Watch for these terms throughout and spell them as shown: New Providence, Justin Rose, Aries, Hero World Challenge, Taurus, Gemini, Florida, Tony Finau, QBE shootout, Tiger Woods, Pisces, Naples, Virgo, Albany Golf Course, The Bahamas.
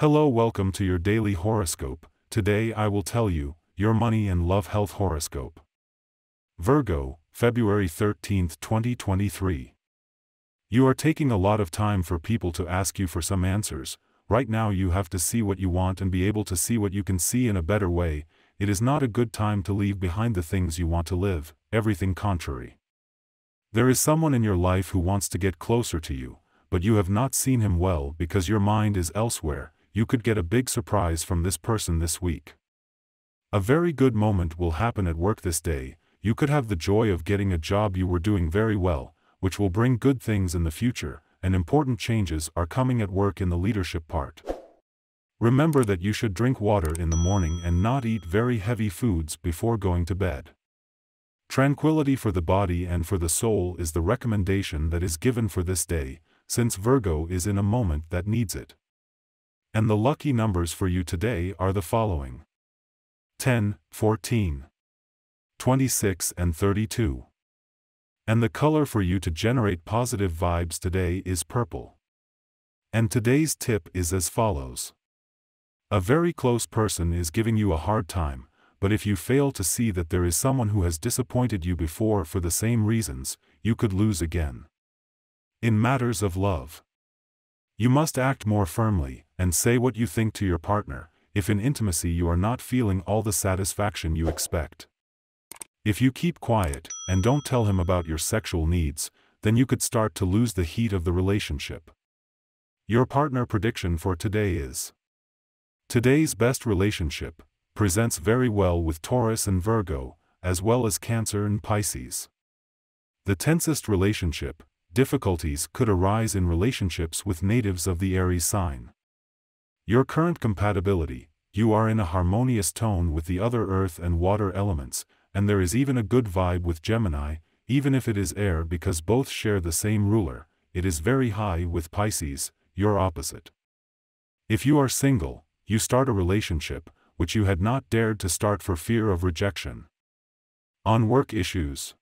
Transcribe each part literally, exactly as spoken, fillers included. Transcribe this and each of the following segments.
Hello, welcome to your daily horoscope. Today I will tell you your money and love health horoscope. Virgo, February thirteenth twenty twenty-three. You are taking a lot of time for people to ask you for some answers. Right now you have to see what you want and be able to see what you can see in a better way. It is not a good time to leave behind the things you want to live, everything contrary. There is someone in your life who wants to get closer to you, but you have not seen him well because your mind is elsewhere. You could get a big surprise from this person this week. A very good moment will happen at work this day. You could have the joy of getting a job you were doing very well, which will bring good things in the future, and important changes are coming at work in the leadership part. Remember that you should drink water in the morning and not eat very heavy foods before going to bed. Tranquility for the body and for the soul is the recommendation that is given for this day, since Virgo is in a moment that needs it. And the lucky numbers for you today are the following: ten, fourteen, twenty-six and thirty-two. And the color for you to generate positive vibes today is purple. And today's tip is as follows. A very close person is giving you a hard time, but if you fail to see that there is someone who has disappointed you before for the same reasons, you could lose again. In matters of love, you must act more firmly and say what you think to your partner, if in intimacy you are not feeling all the satisfaction you expect. If you keep quiet and don't tell him about your sexual needs, then you could start to lose the heat of the relationship. Your partner prediction for today is: today's best relationship presents very well with Taurus and Virgo, as well as Cancer and Pisces. The tensest relationship, difficulties could arise in relationships with natives of the Aries sign. Your current compatibility, you are in a harmonious tone with the other earth and water elements, and there is even a good vibe with Gemini, even if it is air because both share the same ruler. It is very high with Pisces, your opposite. If you are single, you start a relationship, which you had not dared to start for fear of rejection. On work issues,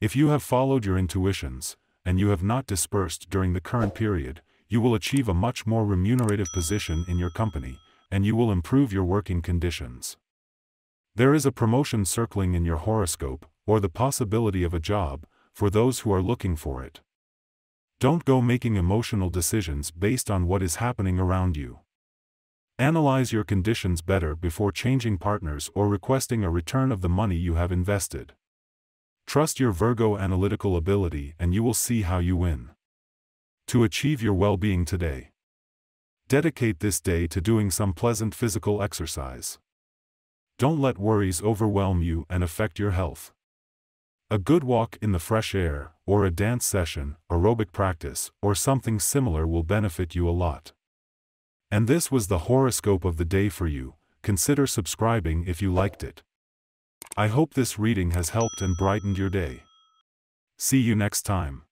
if you have followed your intuitions, and you have not dispersed during the current period, you will achieve a much more remunerative position in your company, and you will improve your working conditions. There is a promotion circling in your horoscope, or the possibility of a job, for those who are looking for it. Don't go making emotional decisions based on what is happening around you. Analyze your conditions better before changing partners or requesting a return of the money you have invested. Trust your Virgo analytical ability and you will see how you win. To achieve your well-being today, dedicate this day to doing some pleasant physical exercise. Don't let worries overwhelm you and affect your health. A good walk in the fresh air, or a dance session, aerobic practice, or something similar will benefit you a lot. And this was the horoscope of the day for you. Consider subscribing if you liked it. I hope this reading has helped and brightened your day. See you next time.